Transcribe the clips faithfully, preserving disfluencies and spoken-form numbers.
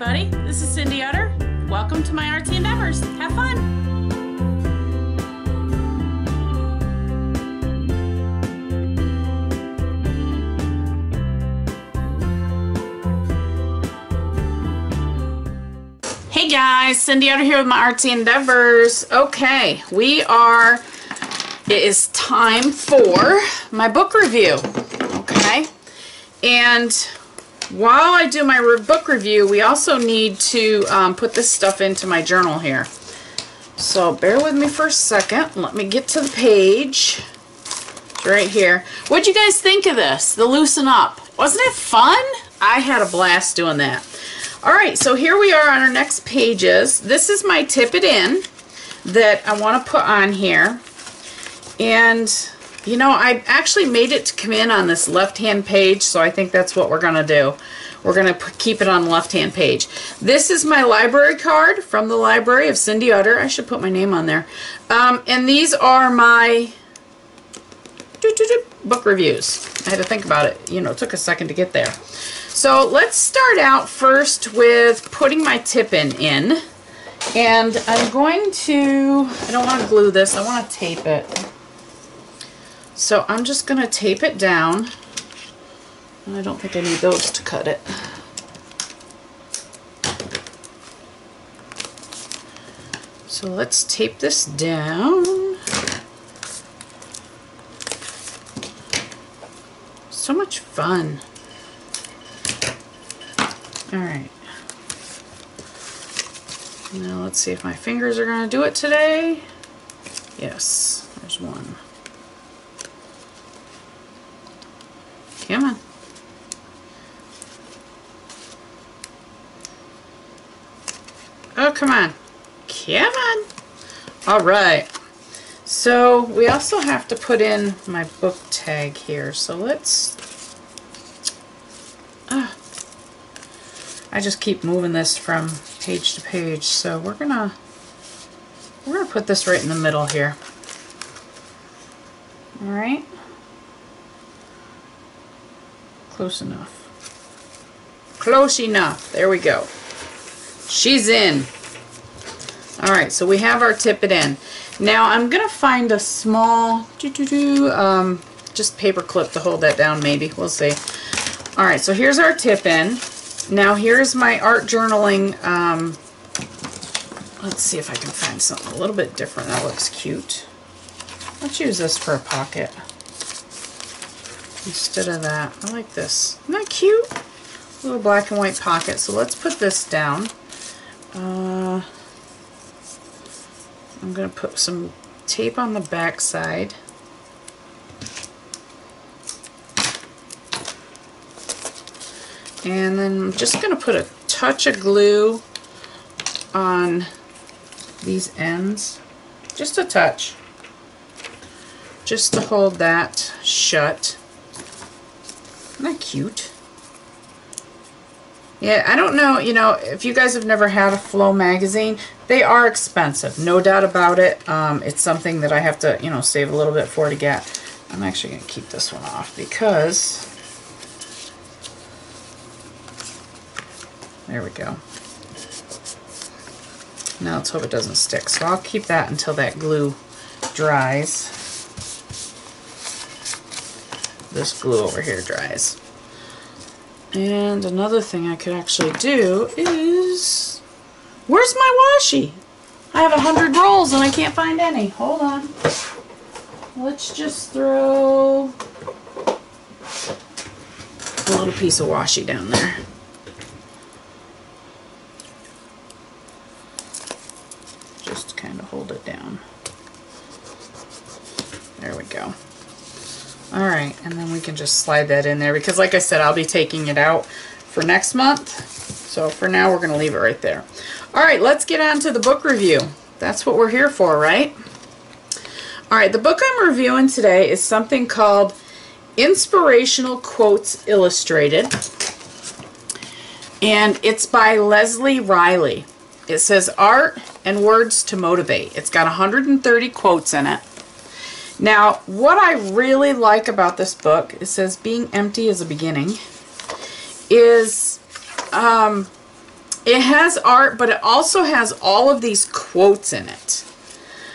everybody. This is Cindy Utter. Welcome to My Artsy Endeavors. Have fun. Hey guys, Cindy Utter here with My Artsy Endeavors. Okay, we are, it is time for my book review, okay? And while I do my re book review, we also need to um, put this stuff into my journal here. So bear with me for a second. Let me get to the page. It's right here. What'd you guys think of this, the Loosen Up? Wasn't it fun? I had a blast doing that. Alright, so here we are on our next pages. This is my tip it in that I want to put on here. And, you know, I actually made it to come in on this left-hand page, so I think that's what we're going to do. We're going to keep it on the left-hand page. This is my library card from the library of Cindy Utter. I should put my name on there. Um, and these are my book reviews. I had to think about it. You know, it took a second to get there. So let's start out first with putting my tip-in in, and I'm going to, I don't want to glue this, I want to tape it. So I'm just going to tape it down, and I don't think I need those to cut it. So let's tape this down. So much fun. Alright, now let's see if my fingers are going to do it today. Yes, there's one. Come on. Oh, come on. Come on. Alright, so we also have to put in my book tag here. So let's... Uh, I just keep moving this from page to page, so we're gonna we're gonna put this right in the middle here. All right, close enough, close enough. There we go. She's in. All right, so we have our tip it in. Now I'm gonna find a small doo doo doo um, just paper clip to hold that down. Maybe we'll see. All right, so here's our tip in. Now here's my art journaling, um, let's see if I can find something a little bit different that looks cute. Let's use this for a pocket instead of that. I like this. Isn't that cute? A little black and white pocket. So let's put this down. Uh, I'm going to put some tape on the back side. And then I'm just going to put a touch of glue on these ends. Just a touch. Just to hold that shut. Isn't that cute? Yeah, I don't know, you know, if you guys have never had a flow magazine, they are expensive. No doubt about it. Um, it's something that I have to, you know, save a little bit for to get. I'm actually going to keep this one off because... There we go. Now let's hope it doesn't stick. So I'll keep that until that glue dries. This glue over here dries. And another thing I could actually do is... Where's my washi? I have a hundred rolls and I can't find any. Hold on. Let's just throw a little piece of washi down there. Kind of hold it down. There we go. All right, and then we can just slide that in there because, like I said, I'll be taking it out for next month. So for now, we're going to leave it right there. All right, let's get on to the book review. That's what we're here for, right? All right, the book I'm reviewing today is something called Inspirational Quotes Illustrated, and it's by Leslie Riley. It says Art and Words to Motivate. It's got one hundred thirty quotes in it. Now, what I really like about this book, it says being empty is a beginning, is um, It has art, but it also has all of these quotes in it.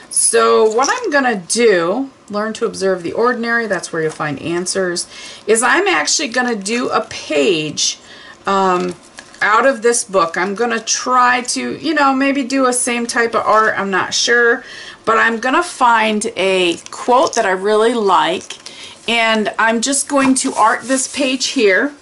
So what I'm going to do, learn to observe the ordinary, that's where you'll find answers, is I'm actually going to do a page um, out of this book. I'm going to try to, you know, maybe do a same type of art, I'm not sure, but I'm going to find a quote that I really like, and I'm just going to art this page here.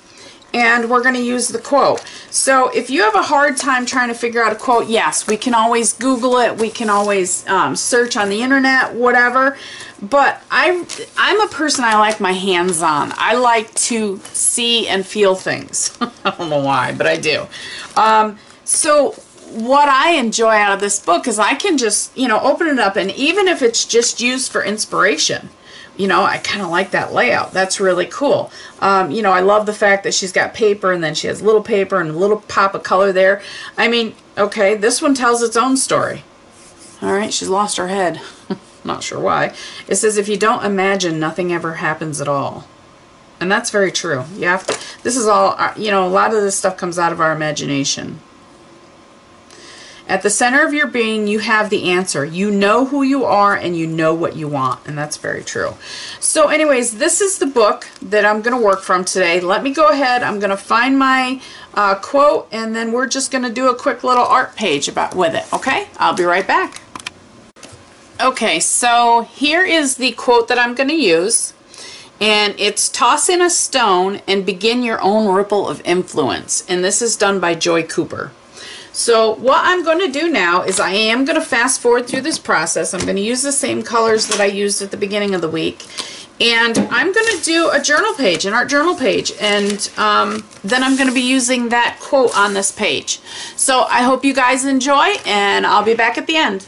And we're going to use the quote. So if you have a hard time trying to figure out a quote, yes, we can always Google it. We can always um, search on the internet, whatever. But I, I'm a person, I like my hands on. I like to see and feel things. I don't know why, but I do. Um, so what I enjoy out of this book is I can just, you know, open it up. And even if it's just used for inspiration, you know, I kind of like that layout. That's really cool. Um, you know, I love the fact that she's got paper and then she has little paper and a little pop of color there. I mean, okay, this one tells its own story. All right, she's lost her head. Not sure why. It says, if you don't imagine, nothing ever happens at all. And that's very true. You have to, this is all, you know, a lot of this stuff comes out of our imagination. At the center of your being, you have the answer. You know who you are and you know what you want, and that's very true. So anyways, this is the book that I'm going to work from today. Let me go ahead. I'm going to find my uh, quote, and then we're just going to do a quick little art page about with it, okay? I'll be right back. Okay, so here is the quote that I'm going to use, and it's toss in a stone and begin your own ripple of influence, and this is done by Joy Cooper. So what I'm going to do now is I am going to fast forward through this process. I'm going to use the same colors that I used at the beginning of the week. And I'm going to do a journal page, an art journal page. And um, then I'm going to be using that quote on this page. So I hope you guys enjoy, and I'll be back at the end.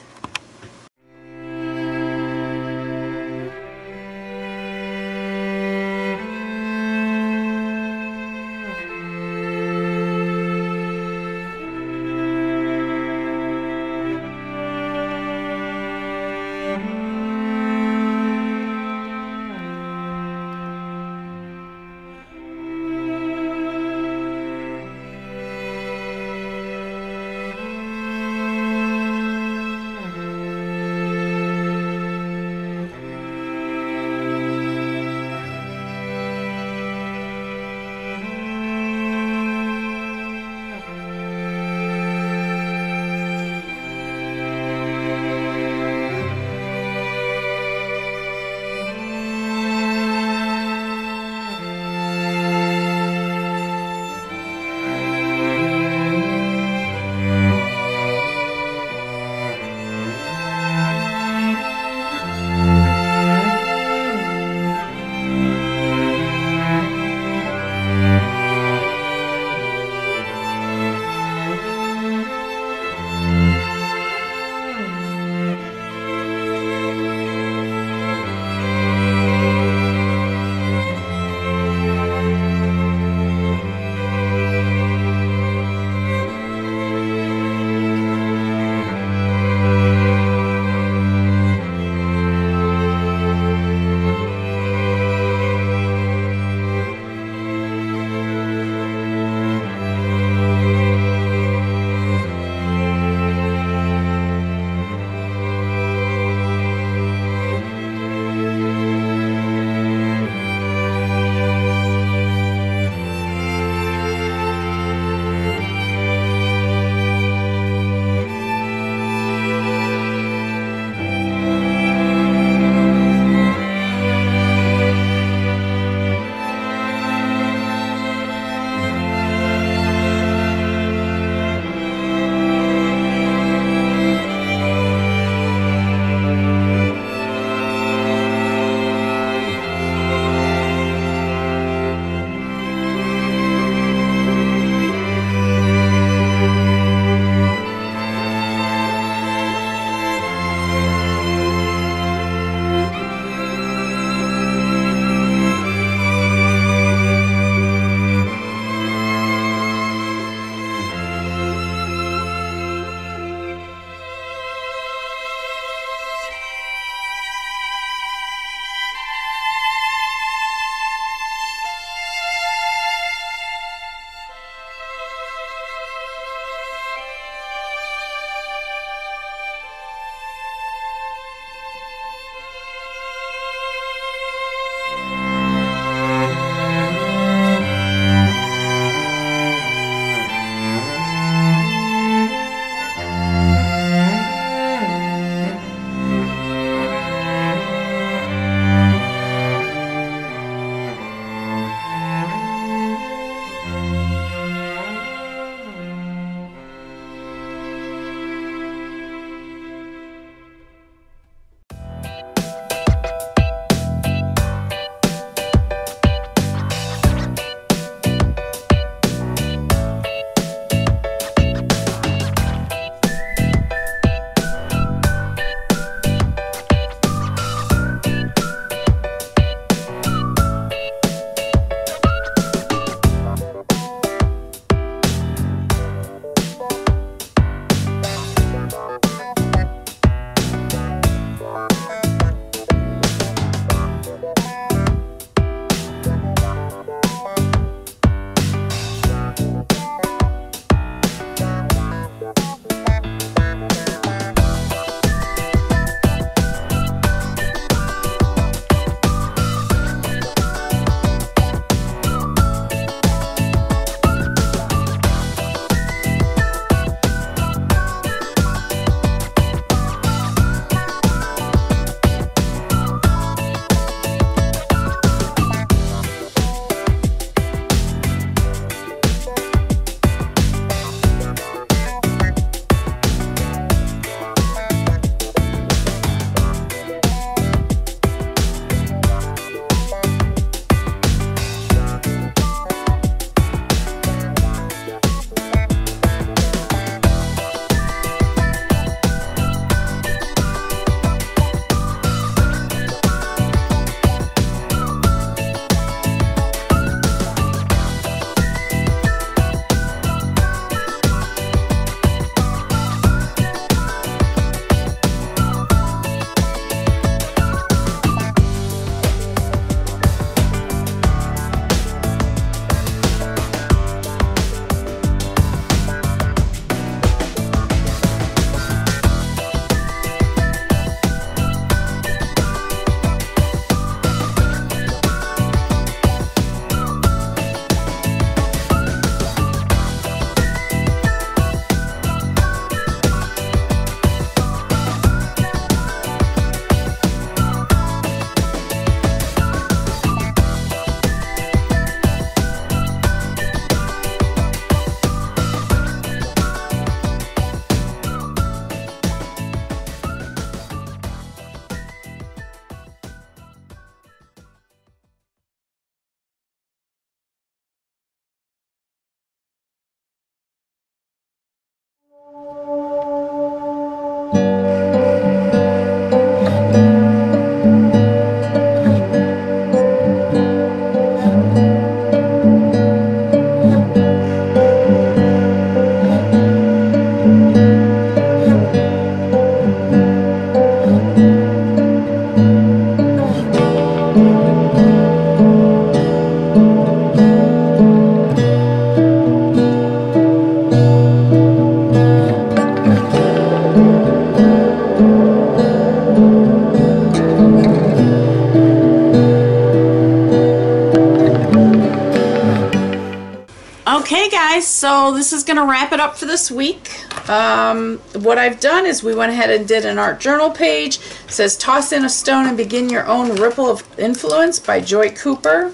guys, so this is going to wrap it up for this week. Um, what I've done is we went ahead and did an art journal page. It says, Toss in a Stone and Begin Your Own Ripple of Influence by Joy Cooper.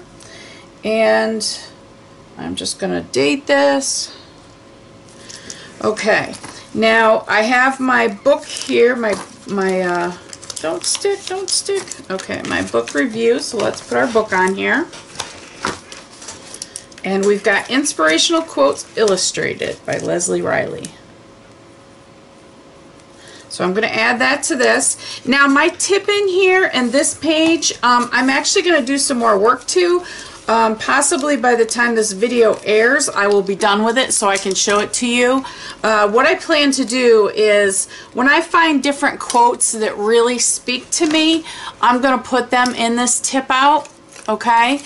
And I'm just going to date this. Okay. Now, I have my book here, my, my uh, don't stick, don't stick. Okay, my book review, so let's put our book on here. And we've got Inspirational Quotes Illustrated by Leslie Riley. So I'm going to add that to this. Now, my tip in here and this page, um, I'm actually going to do some more work too. Um, possibly by the time this video airs, I will be done with it so I can show it to you. Uh, what I plan to do is when I find different quotes that really speak to me, I'm going to put them in this tip out, okay?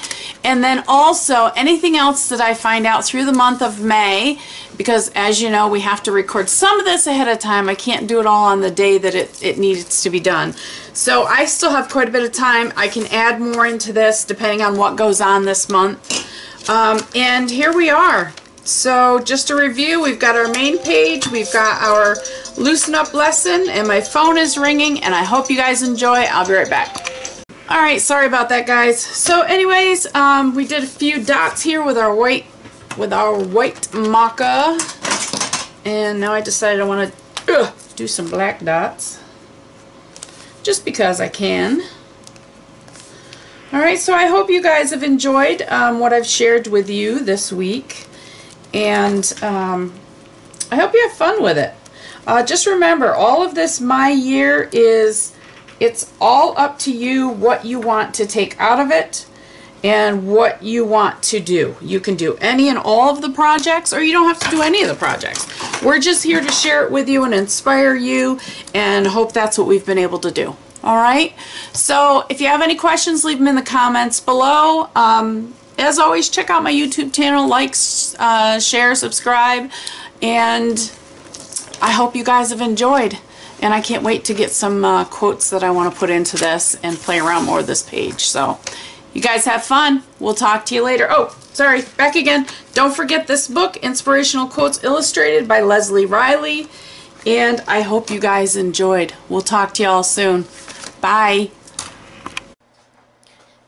And then also anything else that I find out through the month of May, because as you know, we have to record some of this ahead of time. I can't do it all on the day that it, it needs to be done. So I still have quite a bit of time. I can add more into this depending on what goes on this month. Um, and here we are. So just a review, we've got our main page, we've got our loosen up lesson, and my phone is ringing, and I hope you guys enjoy. I'll be right back. All right, sorry about that, guys. So anyways, um, we did a few dots here with our white with our white maca, and now I decided I want to uh, do some black dots just because I can. Alright, so I hope you guys have enjoyed um, what I've shared with you this week, and um, I hope you have fun with it. Uh, just remember, all of this My Year is, it's all up to you what you want to take out of it and what you want to do. You can do any and all of the projects, or you don't have to do any of the projects. We're just here to share it with you and inspire you, and hope that's what we've been able to do. All right? So if you have any questions, leave them in the comments below. Um, as always, check out my YouTube channel, like, uh, share, subscribe, and I hope you guys have enjoyed. And I can't wait to get some uh, quotes that I want to put into this and play around more with this page. So you guys have fun. We'll talk to you later. Oh, sorry, back again. Don't forget this book, Inspirational Quotes Illustrated by Leslie Riley. And I hope you guys enjoyed. We'll talk to you all soon. Bye.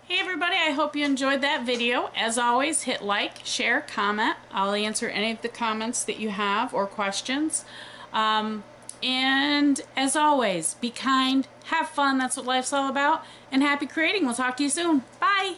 Hey everybody, I hope you enjoyed that video. As always, hit like, share, comment. I'll answer any of the comments that you have or questions. Um, and as always, be kind, have fun, that's what life's all about, and happy creating. We'll talk to you soon. Bye.